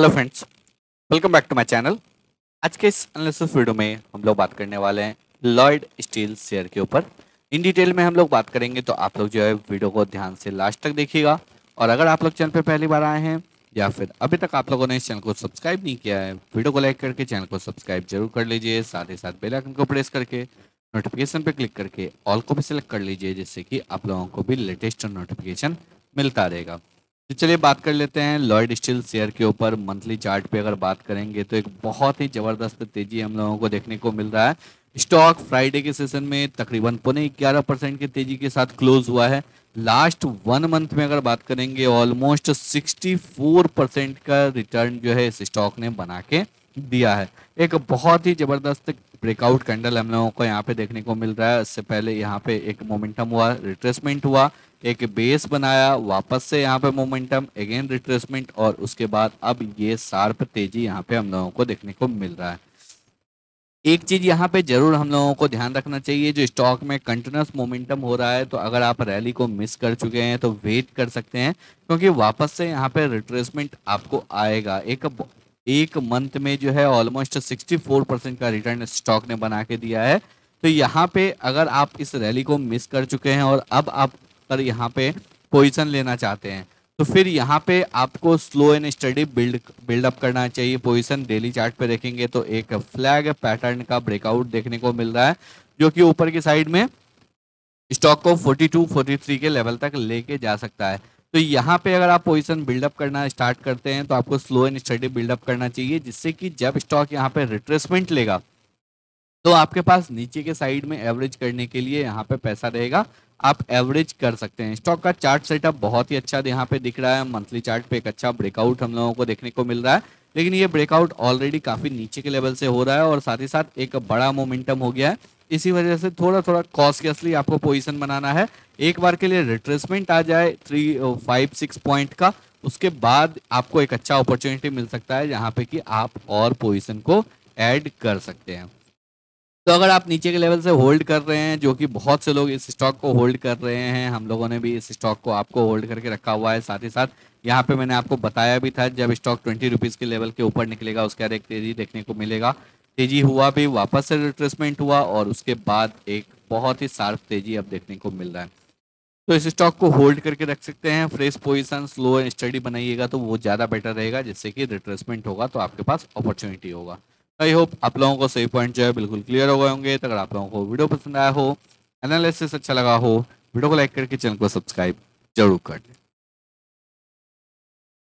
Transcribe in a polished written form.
Hello friends, welcome back to my channel. आज के इस एनालिसिस वीडियो में हम लोग बात करने वाले हैं लॉयड स्टील शेयर के ऊपर। इन डिटेल में हम लोग बात करेंगे, तो आप लोग जो है वीडियो को ध्यान से लास्ट तक देखिएगा। और अगर आप लोग चैनल पर पहली बार आए हैं या फिर अभी तक आप लोगों ने इस चैनल को सब्सक्राइब नहीं किया है, वीडियो को लाइक करके चैनल को सब्सक्राइब जरूर कर लीजिए। साथ ही साथ बेल आइकन को प्रेस करके नोटिफिकेशन पर क्लिक करके ऑल को भी सिलेक्ट कर लीजिए, जिससे कि आप लोगों को भी लेटेस्ट नोटिफिकेशन मिलता रहेगा। तो चलिए बात कर लेते हैं लॉयड स्टील शेयर के ऊपर। मंथली चार्ट पे अगर बात करेंगे तो एक बहुत ही ज़बरदस्त तेज़ी हम लोगों को देखने को मिल रहा है। स्टॉक फ्राइडे के सेशन में तकरीबन 11.5% की तेज़ी के साथ क्लोज हुआ है। लास्ट वन मंथ में अगर बात करेंगे ऑलमोस्ट 64% का रिटर्न जो है इस स्टॉक ने बना के दिया है। एक बहुत ही ज़बरदस्त ब्रेकआउट कैंडल हम लोगों को यहाँ पे देखने को मिल रहा है। इससे पहले यहाँ पे एक मोमेंटम हुआ, रिट्रेसमेंट हुआ, एक बेस बनाया, वापस से यहाँ पे मोमेंटम, अगेन रिट्रेसमेंट, और उसके बाद अब ये शार्प तेजी यहाँ पे हम लोगों को देखने को मिल रहा है। एक चीज़ यहाँ पे जरूर हम लोगों को ध्यान रखना चाहिए, जो स्टॉक में कंटिन्यूस मोमेंटम हो रहा है, तो अगर आप रैली को मिस कर चुके हैं तो वेट कर सकते हैं, क्योंकि वापस से यहाँ पे रिट्रेसमेंट आपको आएगा। एक मंथ में जो है ऑलमोस्ट 64% का रिटर्न स्टॉक ने बना के दिया है। तो यहाँ पे अगर आप इस रैली को मिस कर चुके हैं और अब आप पर यहाँ पे पोजीशन लेना चाहते हैं, तो फिर यहाँ पे आपको स्लो एंड स्टडी बिल्डअप करना चाहिए। पोजीशन डेली चार्ट पे देखेंगे तो एक फ्लैग पैटर्न का ब्रेकआउट देखने को मिल रहा है, जो कि ऊपर की साइड में स्टॉक को 42-43 के लेवल तक लेके जा सकता है। तो यहाँ पे अगर आप पोजीशन बिल्डअप करना स्टार्ट करते हैं तो आपको स्लो एंड स्टडी बिल्डअप करना चाहिए, जिससे कि जब स्टॉक यहाँ पे रिट्रेसमेंट लेगा तो आपके पास नीचे के साइड में एवरेज करने के लिए यहाँ पे पैसा रहेगा, आप एवरेज कर सकते हैं। स्टॉक का चार्ट सेटअप बहुत ही अच्छा यहाँ पे दिख रहा है। मंथली चार्ट पे एक अच्छा ब्रेकआउट हम लोगों को देखने को मिल रहा है, लेकिन ये ब्रेकआउट ऑलरेडी काफ़ी नीचे के लेवल से हो रहा है और साथ ही साथ एक बड़ा मोमेंटम हो गया है। इसी वजह से थोड़ा थोड़ा कॉशियसली आपको पोजीशन बनाना है। एक बार के लिए रिट्रेसमेंट आ जाए 356 पॉइंट का, उसके बाद आपको एक अच्छा अपॉर्चुनिटी मिल सकता है जहाँ पे कि आप और पोजीशन को ऐड कर सकते हैं। तो अगर आप नीचे के लेवल से होल्ड कर रहे हैं, जो कि बहुत से लोग इस स्टॉक को होल्ड कर रहे हैं, हम लोगों ने भी इस स्टॉक को आपको होल्ड करके रखा हुआ है। साथ ही साथ यहाँ पे मैंने आपको बताया भी था, जब स्टॉक 20 रुपीज़ के लेवल के ऊपर निकलेगा उसके बाद एक तेज़ी देखने को मिलेगा। तेजी हुआ भी, वापस से रिट्रेसमेंट हुआ और उसके बाद एक बहुत ही शार्प तेजी अब देखने को मिल रहा है। तो इस स्टॉक को होल्ड करके रख सकते हैं। Fresh position slow and study बनाइएगा तो वो ज़्यादा बेटर रहेगा, जिससे कि रिट्रेसमेंट होगा तो आपके पास अपॉर्चुनिटी होगा। आई होप आप लोगों को सही पॉइंट जो है बिल्कुल क्लियर हो गए होंगे। तो अगर आप लोगों को वीडियो पसंद आया हो, एनालिसिस अच्छा लगा हो, वीडियो को लाइक करके चैनल को सब्सक्राइब जरूर कर लें।